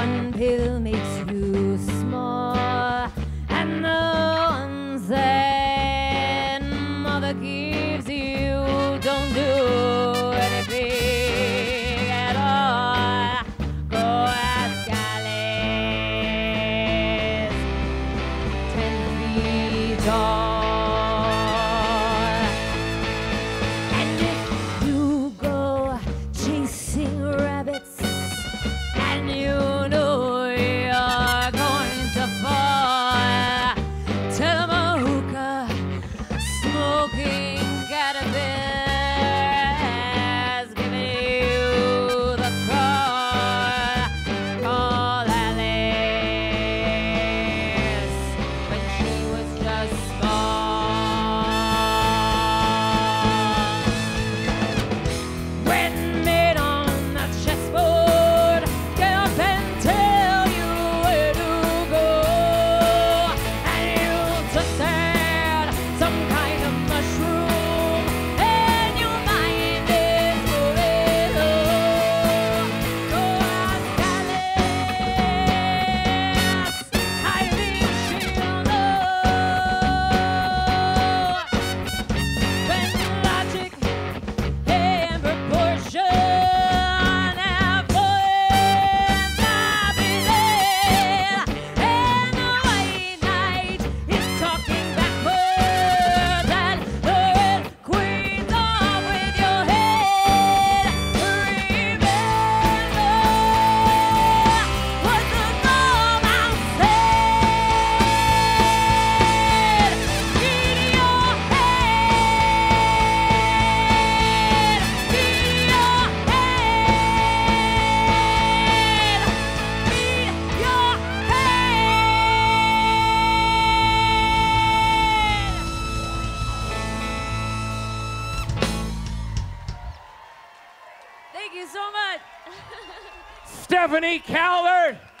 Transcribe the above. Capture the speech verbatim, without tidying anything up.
one pill makes you small, and the ones that mother gives you don't do anything at all. Go ask Alice, ten feet tall. And if you go chasing rabbits, you know you're going to fall. Tell 'em a hookah smoking caterpillar has given you the call. Call Alice, but she was just small. When made on the chessboard, thank you so much. Stephanie Calvert.